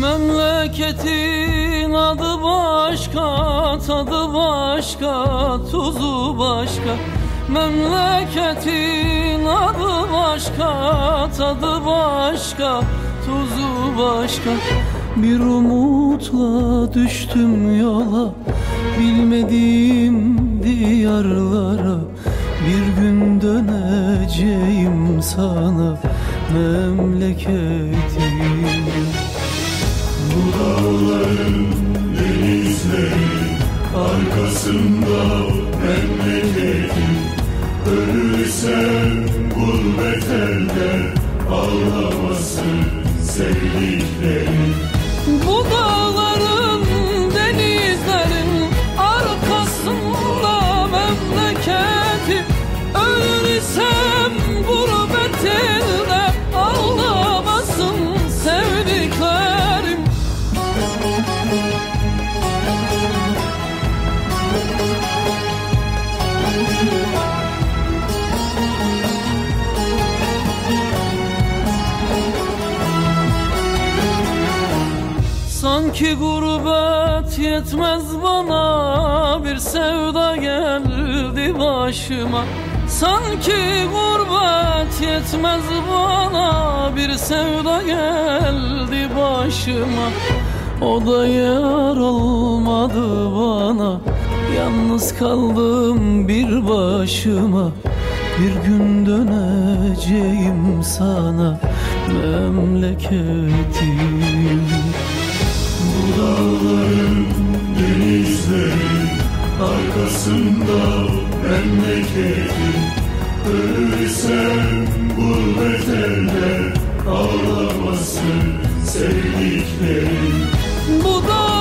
Memleketin adı başka, tadı başka, tuzu başka. Memleketin adı başka, tadı başka, tuzu başka. Bir umutla düştüm yola, bilmediğim diyarlara. Bir gün döneceğim sana memleketim. Bu dağların, denizlerin arkasında memleketim. Ölürsem gurbet elde ağlamasın sevdiklerim. Bu dağların, denizlerin arkasında memleketim. Ölürsem gurbet elde ağlamasın sevdiklerim. Sanki gurbet yetmez bana, bir sevda geldi başıma. Sanki gurbet yetmez bana, bir sevda geldi başıma. O da yar olmadı bana, yalnız kaldım bir başıma. Bir gün döneceğim sana memleketim. Bu dağların, denizlerin arkasında memleketim. Ölürsem gurbet elde ağlamasın sevdiklerim. Bu